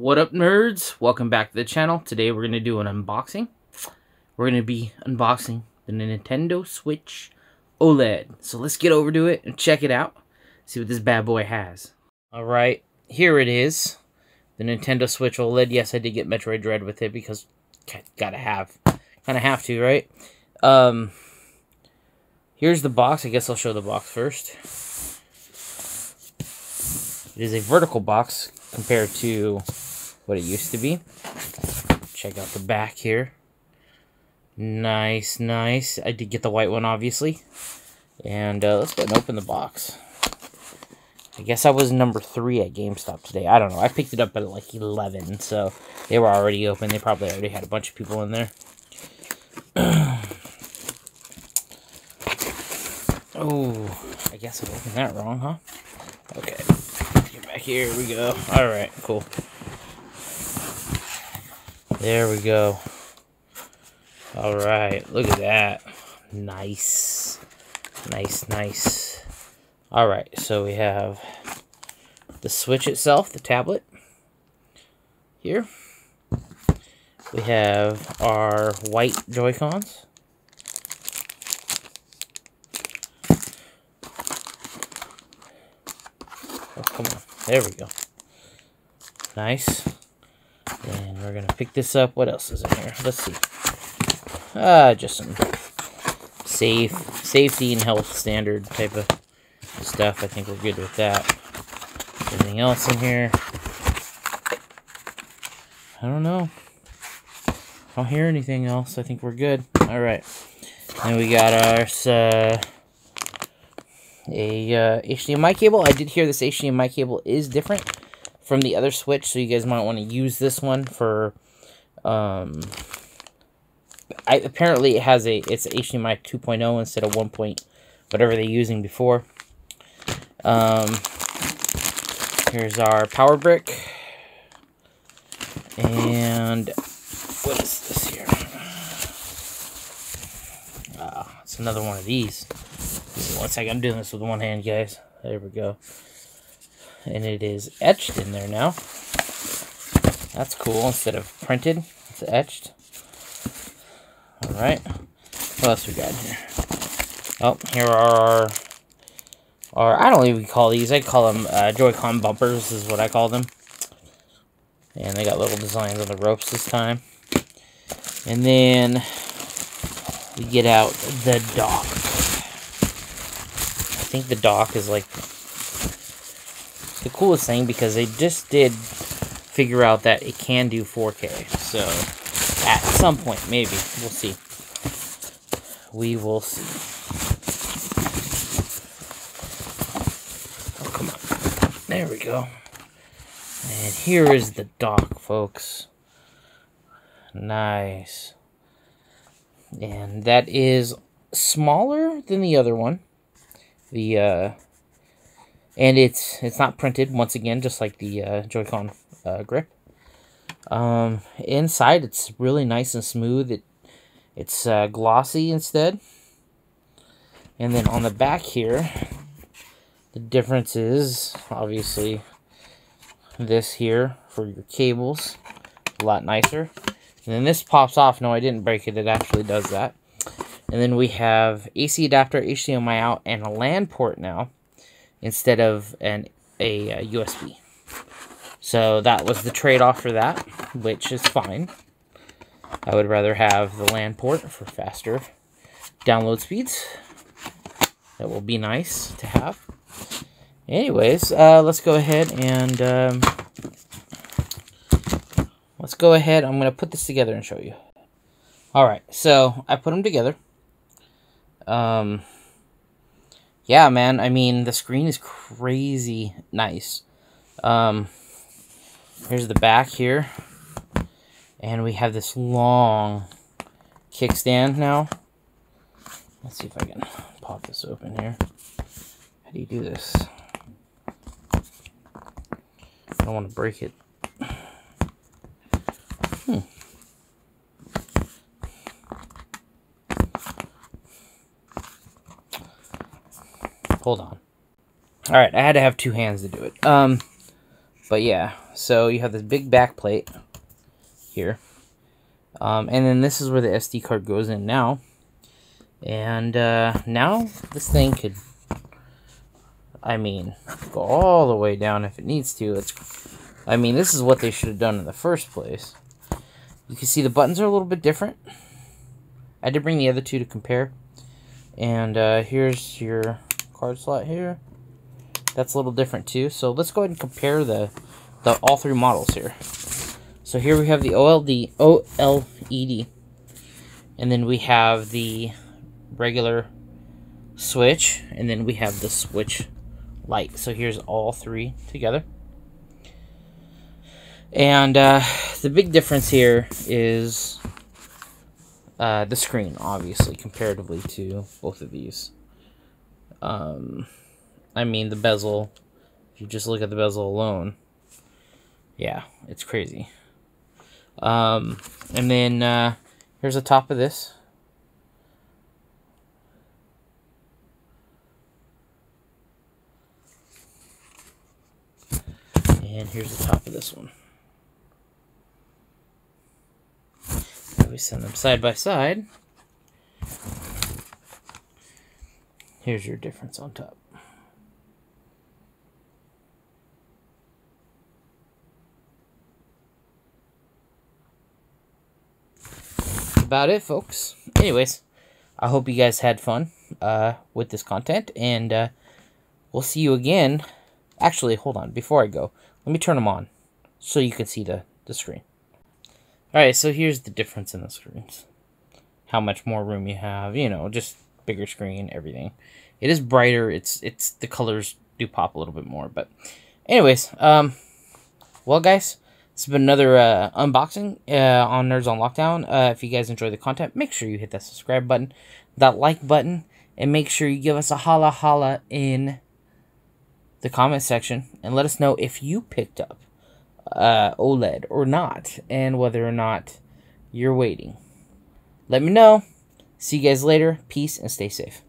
What up, nerds? Welcome back to the channel. Today we're going to do an unboxing. We're going to be unboxing the Nintendo Switch OLED. So let's get over to it and check it out. See what this bad boy has. Alright, here it is. The Nintendo Switch OLED. Yes, I did get Metroid Dread with it because kind of have to, right? Here's the box. I guess I'll show the box first. It is a vertical box compared to what it used to be. Check out the back here. Nice, nice. I did get the white one, obviously. And let's go ahead and open the box. I guess I was number 3 at GameStop today. I don't know. I picked it up at like 11, so they were already open. They probably already had a bunch of people in there. Oh, I guess I opened that wrong, huh? Okay. Here we go. Alright, cool. There we go. Alright, look at that. Nice. Nice, nice. Alright, so we have the Switch itself, the tablet. Here. We have our white Joy-Cons. Oh, come on. There we go. Nice. And we're going to pick this up. What else is in here? Let's see. Just some safety and health standard type of stuff. I think we're good with that. Anything else in here? I don't know. I don't hear anything else. I think we're good. All right. And we got our... A HDMI cable. I did hear this HDMI cable is different from the other Switch, so you guys might want to use this one for. Apparently it has it's HDMI 2.0 instead of 1. Whatever they're using before. Here's our power brick, and what is this here? It's another one of these. One second, I'm doing this with one hand, guys. There we go. And it is etched in there now. That's cool. Instead of printed, it's etched. Alright. What else we got here? Oh, here are our... I don't even call these. I call them Joy-Con bumpers is what I call them. And they got little designs on the ropes this time. And then we get out the dock. I think the dock is like the coolest thing because they just did figure out that it can do 4K. So at some point, maybe we'll see. We will see. Oh, come on. There we go. And here is the dock, folks. Nice. And that is smaller than the other one. And it's not printed, once again, just like the Joy-Con grip. Inside, it's really nice and smooth. It's glossy instead. And then on the back here, the difference is, obviously, this here for your cables. A lot nicer. And then this pops off. No, I didn't break it. It actually does that. And then we have AC adapter, HDMI out, and a LAN port now, instead of a USB. So that was the trade-off for that, which is fine. I would rather have the LAN port for faster download speeds. That will be nice to have. Anyways, let's go ahead. I'm going to put this together and show you. All right, so I put them together. Yeah, man, I mean, the screen is crazy nice. Here's the back here. And we have this long kickstand now. Let's see if I can pop this open here. How do you do this? I don't want to break it. Hold on. All right, I had to have two hands to do it. But yeah, so you have this big back plate here. And then this is where the SD card goes in now. And now this thing could, I mean, go all the way down if it needs to. I mean, this is what they should have done in the first place. You can see the buttons are a little bit different. I did bring the other two to compare. And here's your card slot here. That's a little different too. So let's go ahead and compare the all three models here. So here we have the OLED. And then we have the regular Switch. And then we have the Switch Lite. So here's all three together. And the big difference here is the screen, obviously, comparatively to both of these. I mean, the bezel, if you just look at the bezel alone, yeah, it's crazy. And then here's the top of this. And here's the top of this one. We send them side by side. Here's your difference on top. About it, folks. Anyways, I hope you guys had fun with this content, and we'll see you again. Actually, hold on. Before I go, let me turn them on so you can see the screen. Alright, so here's the difference in the screens. How much more room you have, you know, just bigger screen, everything. It is brighter, it's the colors do pop a little bit more, but anyways, well guys, this has been another unboxing on Nerds on Lockdown. If you guys enjoy the content, make sure you hit that subscribe button, that like button, and make sure you give us a holla holla in the comment section and let us know if you picked up OLED or not, and whether or not you're waiting. Let me know. See you guys later. Peace and stay safe.